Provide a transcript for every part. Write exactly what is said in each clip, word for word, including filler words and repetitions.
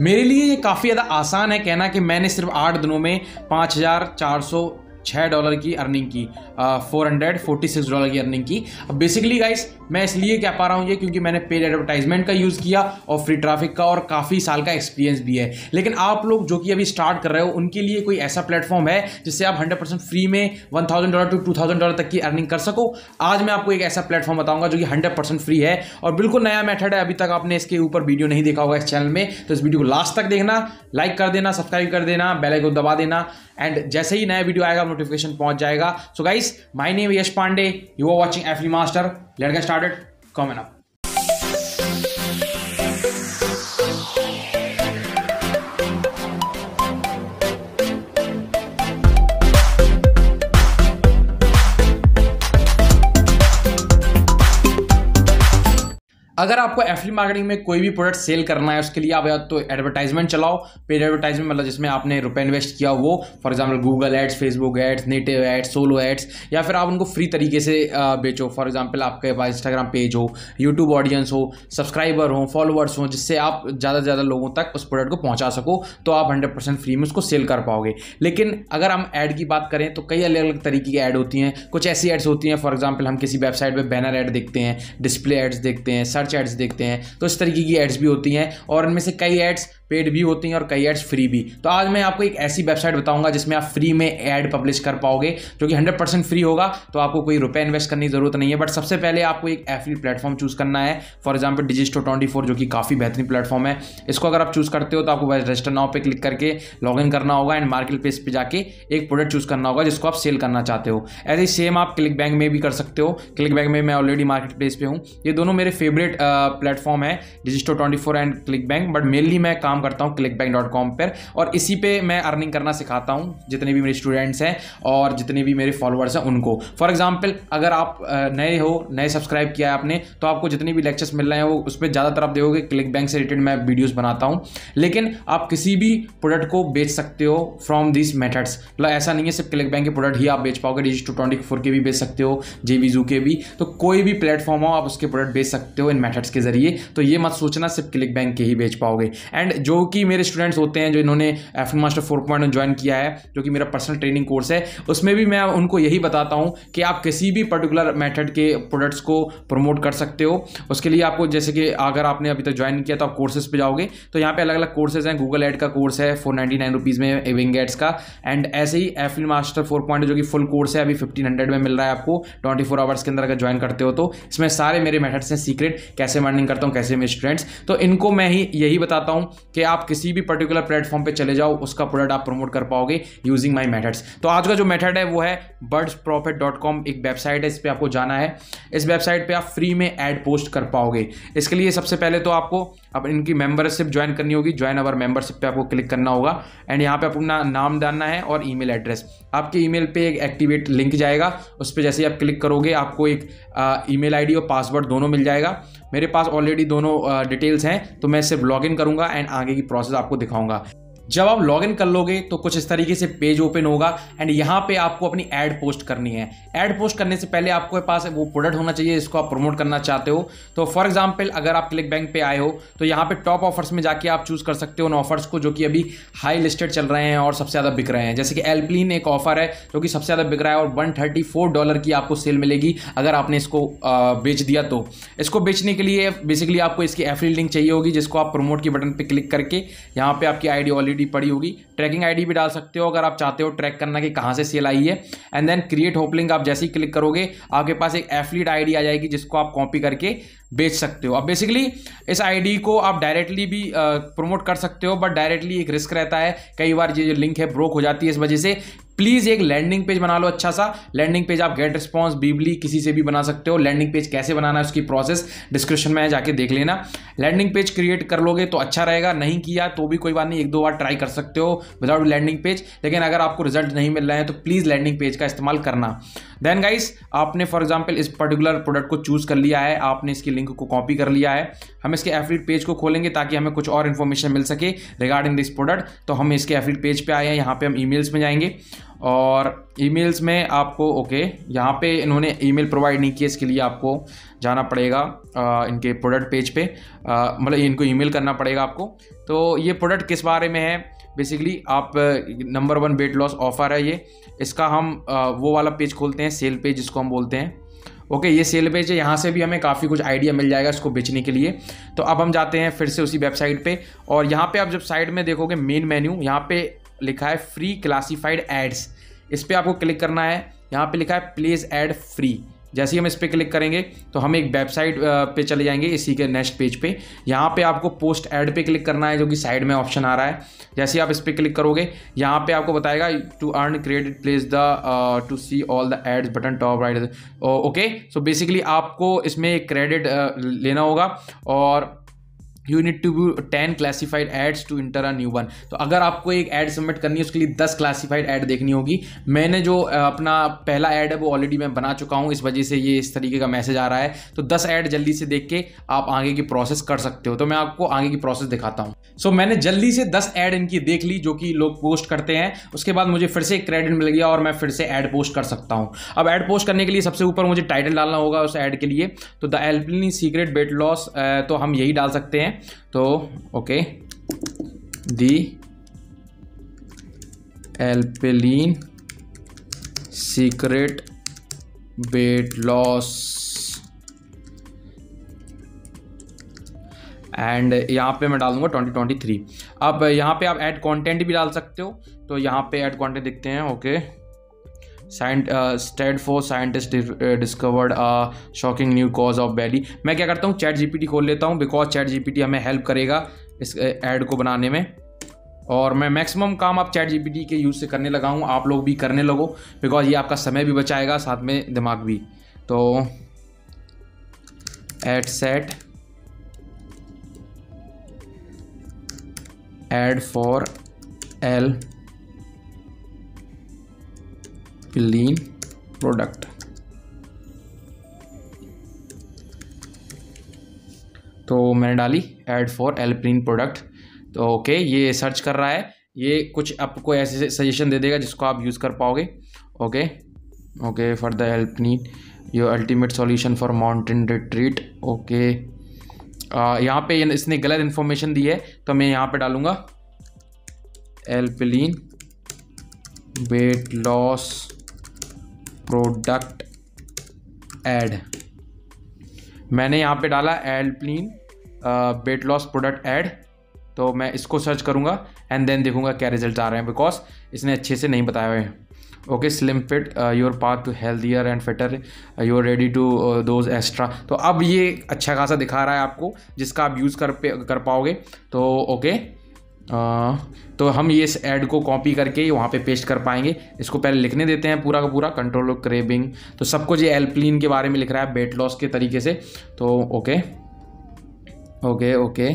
मेरे लिए ये काफ़ी ज़्यादा आसान है कहना कि मैंने सिर्फ आठ दिनों में पाँच हज़ार चार सौ छः डॉलर की अर्निंग की, four hundred forty six dollar की अर्निंग की। अब बेसिकली गाइस मैं इसलिए क्या पा रहा हूँ ये क्योंकि मैंने पेड एडवर्टाइजमेंट का यूज़ किया और फ्री ट्रैफिक का और काफ़ी साल का एक्सपीरियंस भी है। लेकिन आप लोग जो कि अभी स्टार्ट कर रहे हो उनके लिए कोई ऐसा प्लेटफॉर्म है जिससे आप हंड्रेड परसेंट फ्री में one thousand dollar to two thousand dollar तक की अर्निंग कर सको। आज मैं आपको एक ऐसा प्लेटफॉर्म बताऊँगा जो कि हंड्रेड परसेंट फ्री है और बिल्कुल नया मेथड है। अभी तक आपने इसके ऊपर वीडियो नहीं देखा होगा इस चैनल में, तो इस वीडियो को लास्ट तक देखना, लाइक कर देना, सब्सक्राइब कर देना, बेल आइकन दबा देना एंड जैसे ही नया वीडियो आएगा नोटिफिकेशन पहुंच जाएगा। So guys my name Yash Pandey, you are watching affiliate master, let's get started, come and up. अगर आपको एफिलिएट मार्केटिंग में कोई भी प्रोडक्ट सेल करना है उसके लिए आप या तो एडवर्टाइजमेंट चलाओ, पेड एडवर्टाइजमेंट मतलब जिसमें आपने रुपए इन्वेस्ट किया वो, for example Google ads, Facebook ads, native ads, solo ads, या फिर आप उनको फ्री तरीके से बेचो। फॉर एग्जांपल आपके पास इंस्टाग्राम पेज हो, यूट्यूब ऑडियंस हो, सब्सक्राइबर हो, फॉलोअर्स हों, जिससे आप ज़्यादा से ज़्यादा लोगों तक उस प्रोडक्ट को पहुँचा सको, तो आप हंड्रेड परसेंट फ्री में उसको सेल कर पाओगे। लेकिन अगर हम ऐड की बात करें तो कई अलग अलग तरीके की ऐड होती हैं। कुछ ऐसी एड्स होती हैं, फॉर एग्जाम्पल हम किसी वेबसाइट पर बैनर ऐड देखते हैं, डिस्प्ले एड्स देखते हैं, सर्च एड्स देखते हैं, तो इस तरीके की एड्स भी होती हैं और इनमें से कई एड्स पेड भी होती हैं और कई एड्स फ्री भी। तो आज मैं आपको एक ऐसी वेबसाइट बताऊंगा जिसमें आप फ्री में ऐड पब्लिश कर पाओगे जो कि हंड्रेड परसेंट फ्री होगा, तो आपको कोई रुपए इन्वेस्ट करने की जरूरत नहीं है। बट सबसे पहले आपको एक एफिलिएट प्लेटफॉर्म चूज़ करना है, for example Digito twenty four जो कि काफ़ी बेहतरीन प्लेटफॉर्म है। इसको अगर आप चूज़ करते हो तो आपको रजिस्टर नाउ पर क्लिक करके लॉग इन करना होगा एंड मार्केट प्लेस पर जाके एक प्रोडक्ट चूज़ करना होगा जिसको आप सेल करना चाहते हो। ऐसे ही सेम आप क्लिक बैंक में भी कर सकते हो। क्लिक बैंक में मैं ऑलरेडी मार्केट प्लेस पर हूँ। ये दोनों मेरे फेवरेट प्लेटफॉर्म है, Digito twenty four and ClickBank, but mainly मैं काम करता हूँ क्लिक बैंक डॉट कॉम पर और इसी पे मैं अर्निंग करना सिखाता हूँ जितने भी मेरे स्टूडेंट्स हैं और जितने भी मेरे फॉलोअर्स हैं उनको। फॉर एग्जांपल अगर आप नए हो, नए सब्सक्राइब किया है आपने, तो आपको जितने भी लेक्चर्स मिल रहे हैं वो उस पर ज़्यादातर आप देखोगे क्लिक बैंक से रिलेटेड मैं वीडियोज़ बनाता हूँ। लेकिन आप किसी भी प्रोडक्ट को बेच सकते हो फ्रॉम दिस मेथड्स, मतलब ऐसा नहीं है सिर्फ क्लिक बैंक के प्रोडक्ट ही आप बेच पाओगे, डिजिटो ट्वेंटी फोर के भी बेच सकते हो, जेवीज़ू के भी, तो कोई भी प्लेटफॉर्म हो आप उसके प्रोडक्ट बेच सकते हो इन मेथड्स के जरिए। तो ये मत सोचना सिर्फ क्लिक बैंक के ही बेच पाओगे। एंड जो कि मेरे स्टूडेंट्स होते हैं जो इन्होंने affiliate master four point O join किया है जो कि मेरा पर्सनल ट्रेनिंग कोर्स है, उसमें भी मैं उनको यही बताता हूं कि आप किसी भी पर्टिकुलर मेथड के प्रोडक्ट्स को प्रमोट कर सकते हो। उसके लिए आपको जैसे कि अगर आपने अभी तक ज्वाइन किया तो आप कोर्सेज पे जाओगे तो यहाँ पे अलग अलग कोर्सेज हैं। गूगल एड का कोर्स है फोर नाइन्टी नाइन रुपीज़ में, एविंग एड्स का, एंड ऐसे ही affiliate master four point O जो कि फुल कोर्स है अभी फिफ्टीन हंड्रेड में मिल रहा है आपको ट्वेंटी फोर आवर्स के अंदर अगर ज्वाइन करते हो तो। इसमें सारे मेरे मेथड्स हैं, सीक्रेट कैसे अर्निंग करता हूँ, कैसे मेरे स्टूडेंट्स, तो इनको मैं ही यही बताता हूँ कि आप किसी भी पर्टिकुलर प्लेटफॉर्म पे चले जाओ उसका प्रोडक्ट आप प्रमोट कर पाओगे यूजिंग माय मेथड्स। तो आज का जो मेथड है वो है बर्ड्स प्रॉफिट डॉट कॉम, एक वेबसाइट है, इस पे आपको जाना है। इस वेबसाइट पे आप फ्री में ऐड पोस्ट कर पाओगे। इसके लिए सबसे पहले तो आपको अब इनकी मेंबरशिप ज्वाइन करनी होगी, ज्वाइन अवर मेंबरशिप पे आपको क्लिक करना होगा एंड यहाँ पे अपना नाम डालना है और ईमेल एड्रेस। आपके ईमेल पे एक एक्टिवेट लिंक जाएगा, उस पर जैसे ही आप क्लिक करोगे आपको एक ईमेल आईडी और पासवर्ड दोनों मिल जाएगा। मेरे पास ऑलरेडी दोनों डिटेल्स हैं तो मैं सिर्फ लॉग इन करूँगा एंड आगे की प्रोसेस आपको दिखाऊंगा। जब आप लॉगिन कर लोगे तो कुछ इस तरीके से पेज ओपन होगा एंड यहाँ पे आपको अपनी ऐड पोस्ट करनी है। ऐड पोस्ट करने से पहले आपके पास वो प्रोडक्ट होना चाहिए जिसको आप प्रमोट करना चाहते हो। तो फॉर एग्जांपल अगर आप क्लिक बैंक पे आए हो तो यहाँ पे टॉप ऑफर्स में जाके आप चूज़ कर सकते हो उन ऑफर्स को जो कि अभी हाई लिस्टेड चल रहे हैं और सबसे ज़्यादा बिक रहे हैं। जैसे कि एल्पलाइन एक ऑफर है जो कि सबसे ज़्यादा बिक रहा है और वन थर्टी फोर डॉलर की आपको सेल मिलेगी अगर आपने इसको बेच दिया तो। इसको बेचने के लिए बेसिकली आपको इसकी एफिलिएट लिंक चाहिए होगी जिसको आप प्रमोट के बटन पर क्लिक करके यहाँ पर आपकी आई डी ऑलरेडी पड़ी होगी। ट्रैकिंग आईडी भी डाल सकते हो अगर आप चाहते हो ट्रैक करना कि कहां से सेल आई है। And then create hope link आप जैसे ही क्लिक करोगे आपके पास एक एफिलिएट आईडी आ जाएगी जिसको आप कॉपी करके बेच सकते हो। अब बेसिकली इस आईडी को आप डायरेक्टली भी प्रमोट कर सकते हो, बट डायरेक्टली एक रिस्क रहता है, कई बार ये जो लिंक है ब्रोक हो जाती है। इस वजह से प्लीज़ एक लैंडिंग पेज बना लो अच्छा सा। लैंडिंग पेज आप गेट रिस्पॉन्स, बीबली, किसी से भी बना सकते हो। लैंडिंग पेज कैसे बनाना है उसकी प्रोसेस डिस्क्रिप्शन में जाके देख लेना। लैंडिंग पेज क्रिएट कर लोगे तो अच्छा रहेगा, नहीं किया तो भी कोई बात नहीं, एक दो बार ट्राई कर सकते हो विदाउट लैंडिंग पेज। लेकिन अगर आपको रिजल्ट नहीं मिल रहा है तो प्लीज़ लैंडिंग पेज का इस्तेमाल करना। देन गाइस आपने फॉर एग्जांपल इस पर्टिकुलर प्रोडक्ट को चूज कर लिया है, आपने इसकी लिंक को कॉपी कर लिया है। हम इसके एफिलिएट पेज को खोलेंगे ताकि हमें कुछ और इन्फॉर्मेशन मिल सके रिगार्डिंग दिस प्रोडक्ट। तो हम इसके एफिलिएट पेज पे आए हैं, यहाँ पे हम ईमेल्स में जाएंगे और ईमेल्स में आपको ओके यहाँ पे इन्होंने ईमेल प्रोवाइड नहीं किया, इसके लिए आपको जाना पड़ेगा आ, इनके प्रोडक्ट पेज पे, मतलब इनको ईमेल करना पड़ेगा आपको। तो ये प्रोडक्ट किस बारे में है बेसिकली, आप number one weight loss offer है ये, इसका हम आ, वो वाला पेज खोलते हैं सेल पेज जिसको हम बोलते हैं। ओके ये सेल पेज है, यहाँ से भी हमें काफ़ी कुछ आइडिया मिल जाएगा इसको बेचने के लिए। तो अब हम जाते हैं फिर से उसी वेबसाइट पे और यहाँ पे आप जब साइड में देखोगे मेन मेन्यू, यहाँ पे लिखा है फ्री क्लासिफाइड एड्स, इस पर आपको क्लिक करना है। यहाँ पे लिखा है प्लेस एड फ्री, जैसे ही हम इस पर क्लिक करेंगे तो हम एक वेबसाइट पे चले जाएंगे इसी के नेक्स्ट पेज पे। यहाँ पे आपको पोस्ट ऐड पे क्लिक करना है जो कि साइड में ऑप्शन आ रहा है। जैसे ही आप इस पर क्लिक करोगे यहाँ पे आपको बताएगा to earn credit place the to see all the ads button top right. Okay so basically आपको इसमें क्रेडिट uh, लेना होगा और you need to do ten classified ads to enter a new one. तो अगर आपको एक ऐड सबमिट करनी है उसके लिए दस क्लासीफाइड ऐड देखनी होगी। मैंने जो अपना पहला ऐड है वो ऑलरेडी मैं बना चुका हूँ, इस वजह से ये इस तरीके का मैसेज आ रहा है। तो दस ऐड जल्दी से देख के आप आगे की प्रोसेस कर सकते हो, तो मैं आपको आगे की प्रोसेस दिखाता हूँ। सो so, मैंने जल्दी से दस ऐड इनकी देख ली जो कि लोग पोस्ट करते हैं, उसके बाद मुझे फिर से क्रेडिट मिल गया और मैं फिर से ऐड पोस्ट कर सकता हूँ। अब ऐड पोस्ट करने के लिए सबसे ऊपर मुझे टाइटल डालना होगा उस ऐड के लिए, तो the Alpilean secret weight loss, तो हम यही डाल सकते हैं। तो okay the Alpilean secret weight loss and यहाँ पे मैं डाल दूंगा ट्वेंटी ट्वेंटी थ्री। अब यहाँ पे आप ऐड कंटेंट भी डाल सकते हो, तो यहाँ पे ऐड कंटेंट देखते हैं। ओके साइंट स्टेड for scientist discovered shocking new cause of valley. मैं क्या करता हूँ चैट जीपीटी खोल लेता हूँ, बिकॉज चैट जीपीटी हमें हेल्प करेगा इस ऐड को बनाने में और मैं मैक्सिमम काम आप चैट जीपीटी के यूज़ से करने लगा हूँ। आप लोग भी करने लगो बिकॉज ये आपका समय भी बचाएगा साथ में दिमाग भी। तो ad set ad for L lean product. तो मैंने डाली ऐड फॉर एल्पिन प्रोडक्ट, तो ओके ये सर्च कर रहा है, ये कुछ आपको ऐसे सजेशन दे देगा जिसको आप यूज़ कर पाओगे। Okay okay for the Alpilean your ultimate solution for mountain retreat. Okay यहाँ पे इसने गलत इन्फॉर्मेशन दी है तो मैं यहाँ पे डालूँगा Alpilean weight loss product ad. मैंने यहाँ पे डाला Alpilean weight loss product ad, तो मैं इसको सर्च करूँगा एंड देन देखूँगा क्या रिजल्ट आ रहे हैं बिकॉज इसने अच्छे से नहीं बताया हुए हैं। Okay slim fit your path to healthier and fitter you're ready to those extra. तो अब ये अच्छा खासा दिखा रहा है आपको जिसका आप यूज़ कर कर पाओगे। तो ओके okay, आ, तो हम ये इस ऐड को कॉपी करके वहाँ पे पेस्ट कर पाएंगे। इसको पहले लिखने देते हैं पूरा का पूरा कंट्रोल क्रेबिंग, तो सब कुछ ये एल्पिन के बारे में लिख रहा है वेट लॉस के तरीके से। तो okay okay okay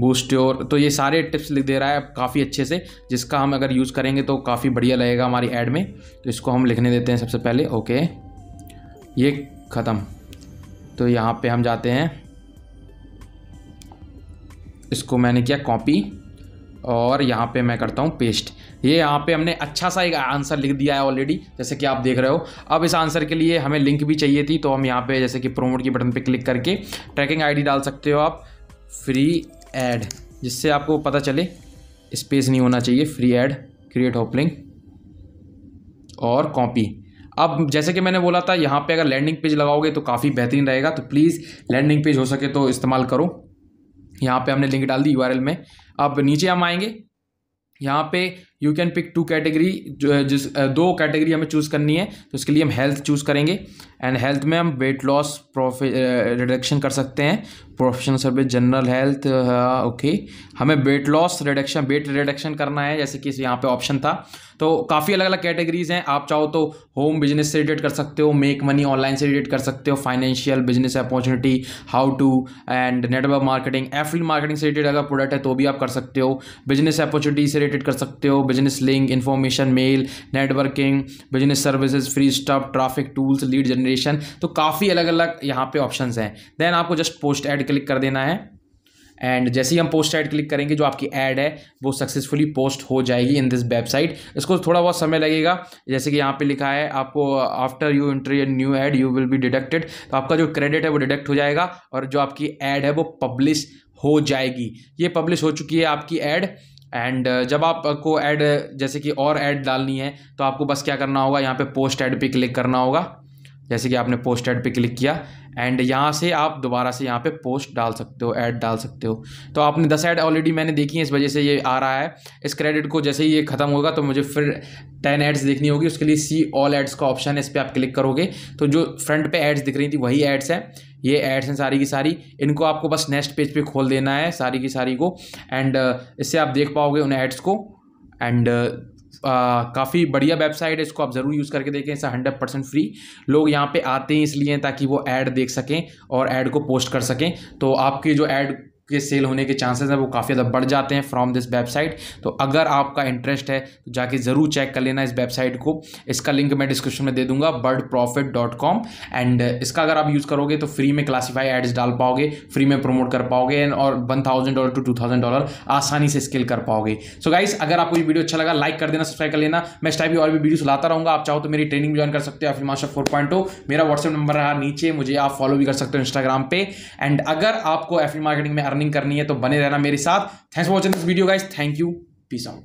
boost your, तो ये सारे टिप्स लिख दे रहा है काफ़ी अच्छे से जिसका हम अगर यूज़ करेंगे तो काफ़ी बढ़िया लगेगा हमारी ऐड में। तो इसको हम लिखने देते हैं सबसे पहले। ओके ये ख़त्म, तो यहाँ पर हम जाते हैं, इसको मैंने किया कॉपी और यहाँ पे मैं करता हूँ पेस्ट। ये यहाँ पे हमने अच्छा सा एक आंसर लिख दिया है ऑलरेडी जैसे कि आप देख रहे हो। अब इस आंसर के लिए हमें लिंक भी चाहिए थी, तो हम यहाँ पे जैसे कि प्रोमोट के बटन पे क्लिक करके ट्रैकिंग आईडी डाल सकते हो आप फ्री ऐड, जिससे आपको पता चले स्पेस नहीं होना चाहिए, free ad create hope link और कॉपी। अब जैसे कि मैंने बोला था यहाँ पर अगर लैंडिंग पेज लगाओगे तो काफ़ी बेहतरीन रहेगा, तो प्लीज़ लैंडिंग पेज हो सके तो इस्तेमाल करो। यहाँ पे हमने लिंक डाल दी यूआरएल में। अब नीचे हम आएंगे, यहाँ पे you can pick two category, जो जिस दो कैटेगरी हमें चूज़ करनी है, तो उसके लिए हम हेल्थ चूज़ करेंगे एंड हेल्थ में हम वेट लॉस प्रोफे रिडक्शन कर सकते हैं, professional service general health. Okay हमें weight loss reduction weight reduction करना है जैसे कि यहाँ पे ऑप्शन था। तो काफ़ी अलग अलग कैटेगरीज हैं, आप चाहो तो होम बिजनेस से रिलेटेड कर सकते हो, मेक मनी ऑनलाइन से रिलेटेड कर सकते हो, financial business opportunity, how to and network marketing, affiliate marketing से रिलेटेड अगर प्रोडक्ट है तो भी आप कर सकते हो, बिजनेस अपॉर्चुनिटी से रिलेटेड कर सकते हो, business link, information mail, networking, business services, free stuff, traffic tools, lead generation. तो काफ़ी अलग अलग यहाँ पे ऑप्शंस हैं। देन आपको जस्ट पोस्ट ऐड क्लिक कर देना है एंड जैसे ही हम पोस्ट ऐड क्लिक करेंगे जो आपकी ऐड है वो सक्सेसफुली पोस्ट हो जाएगी इन दिस वेबसाइट। इसको थोड़ा बहुत समय लगेगा, जैसे कि यहाँ पे लिखा है आपको after you entry a new ad you will be deducted, तो आपका जो क्रेडिट है वो डिडक्ट हो जाएगा और जो आपकी ऐड है वो पब्लिश हो जाएगी। ये पब्लिश हो चुकी है आपकी ऐड एंड जब आपको ऐड जैसे कि और ऐड डालनी है तो आपको बस क्या करना होगा, यहाँ पे पोस्ट ऐड पे क्लिक करना होगा। जैसे कि आपने पोस्ट ऐड पे क्लिक किया एंड यहाँ से आप दोबारा से यहाँ पे पोस्ट डाल सकते हो, ऐड डाल सकते हो। तो आपने दस ऐड ऑलरेडी मैंने देखी है, इस वजह से ये आ रहा है। इस क्रेडिट को जैसे ही ये खत्म होगा तो मुझे फिर टेन ऐड्स देखनी होगी, उसके लिए सी ऑल एड्स का ऑप्शन है, इस पर आप क्लिक करोगे तो जो फ्रंट पे ऐड्स दिख रही थी वही ऐड्स हैं। ये एड्स हैं सारी की सारी, इनको आपको बस नेक्स्ट पेज पे खोल देना है सारी की सारी को एंड इससे आप देख पाओगे उन एड्स को। एंड Uh, काफ़ी बढ़िया वेबसाइट है, इसको आप ज़रूर यूज़ करके देखें। ऐसा हंड्रेड परसेंट फ्री लोग यहाँ पे आते हैं इसलिए ताकि वो ऐड देख सकें और ऐड को पोस्ट कर सकें, तो आपकी जो ऐड के सेल होने के चांसेस हैं वो काफ़ी ज़्यादा बढ़ जाते हैं फ्रॉम दिस वेबसाइट। तो अगर आपका इंटरेस्ट है तो जाके ज़रूर चेक कर लेना इस वेबसाइट को। इसका लिंक मैं डिस्क्रिप्शन में दे दूंगा, bird profit dot com. And इसका अगर आप यूज़ करोगे तो फ्री में क्लासीफाई एड्स डाल पाओगे, फ्री में प्रमोट कर पाओगे एंड और one thousand dollar to two thousand dollar आसानी से स्केल कर पाओगे। सो गाइस, अगर आपको ये वीडियो अच्छा लगा लाइक कर देना, सब्सक्राइब कर लेना। मैं इस टाइप की और भी वीडियोस लाता रहूँगा। आप चाहो तो मेरी ट्रेनिंग ज्वाइन कर सकते हो, affiliate master four point O. मेरा व्हाट्सएप नंबर रहा नीचे, मुझे आप फॉलो भी कर सकते हो इंस्टाग्राम पे। एंड अगर आपको एफिलिएट मार्केटिंग में अर्निंग करनी है तो बने रहना मेरे साथ। Thanks for watching this video guys, thank you, peace out.